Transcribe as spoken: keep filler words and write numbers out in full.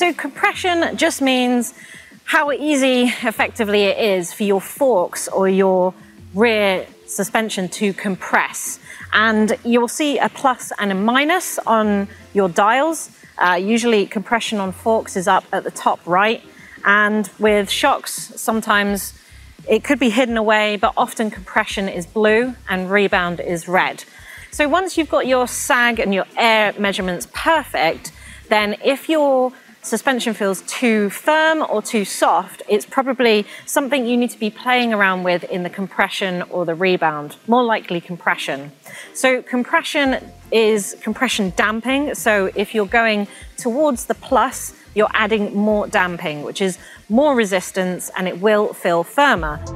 So compression just means how easy, effectively, it is for your forks or your rear suspension to compress. And you'll see a plus and a minus on your dials. Uh, usually compression on forks is up at the top right. And with shocks, sometimes it could be hidden away, but often compression is blue and rebound is red. So once you've got your sag and your air measurements perfect, then if your suspension feels too firm or too soft, it's probably something you need to be playing around with in the compression or the rebound, more likely compression. So compression is compression damping. So if you're going towards the plus, you're adding more damping, which is more resistance, and it will feel firmer.